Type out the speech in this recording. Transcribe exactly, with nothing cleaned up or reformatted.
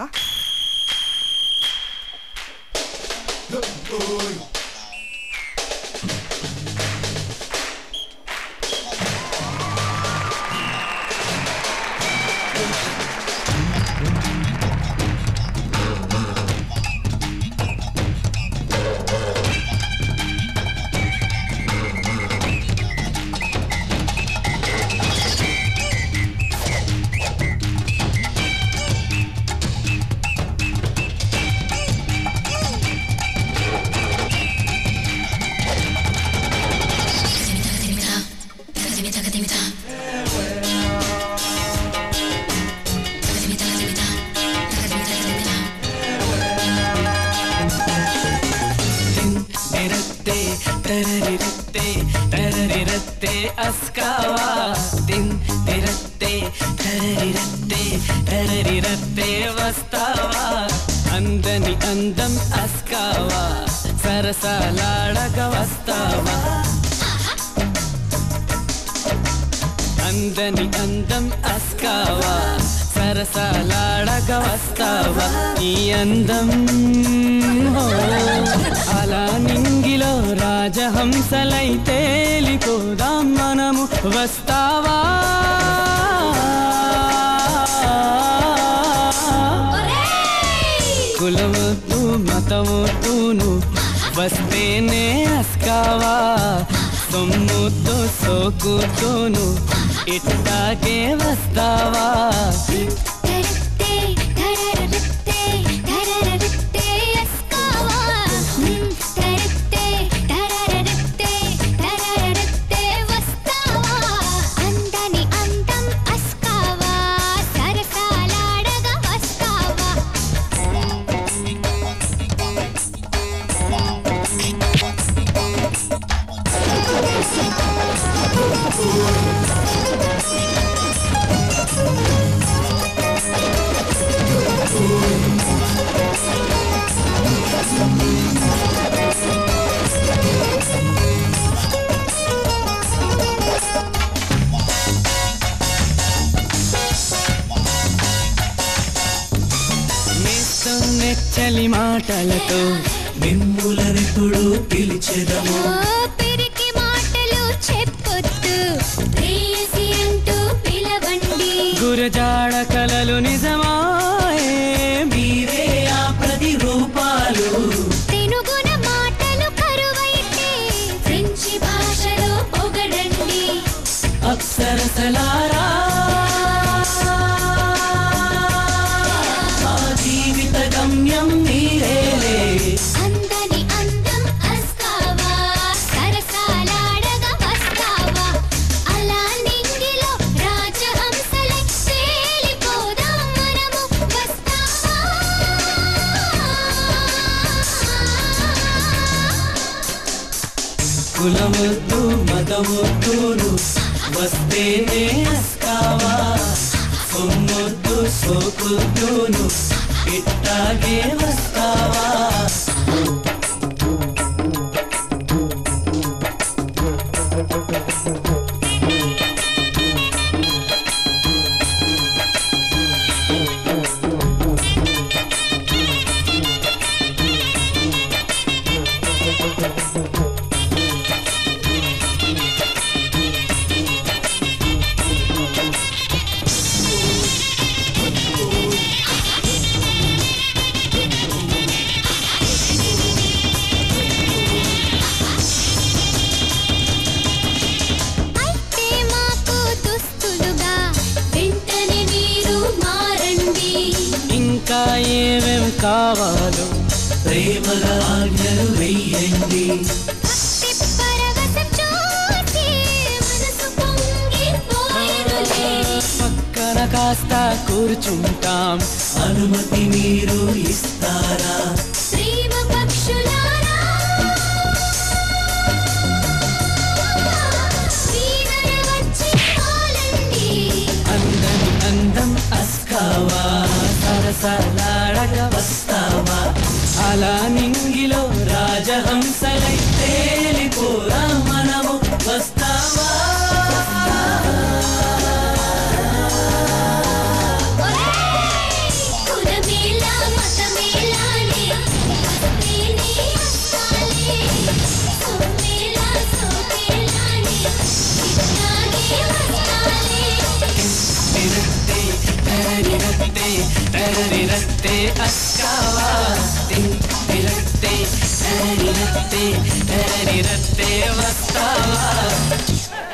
अस्कावा दिन तेरते धररिरते धररिरते वस्तावा अंदनी अंदम अस्कावा सरसा लाडग वस्तावा अंदनी अंदम अस्कावा सरसा लाडग वस्तावा ई अंदम हो अला निंगिलो राजहंसलै तेलिको दामनमु वस्तावा कुलमु तू मतमु तूनु वस्तेने अस्कावा सोम्मु तो सोकु तूनु इट्टागे वस्तावा चली माटलतो मिम्मुलनिपुडु पिलिचेदमु पिरिकि माटलु चेप्पोत्तु प्रियसि अंटू पिलवंडी गुरजाड़ कललु निजमाये मीरे आ प्रतिरूपालु तेनुगुण माटलु करुवैते फ्रेंच भाषलो पोगडंडी अक्षरसलारा कुलमुद्दू मतमुद्दूनु वस्तेने अस्कावा सोमुद्दू सोकुद्दूनु इट्टागे वस्तावा కావాలో ప్రేమగా ఆజ్ఞలు వెయ్యండి భక్తి పరవశం చూసి మనసు పొంగిపోయేనులే పక్కన కాస్త కూర్చుంటాం అనుమతి మీరు ఇస్తారా ప్రేమ పక్షులారా వీణలు వచ్చి పాలండి అందం అందం అస్కావా సరసలాడగ వస్తావా అలా నింగిలో రాజహంసలై తేలిపోరా మనము వస్తావా కులమే Askava,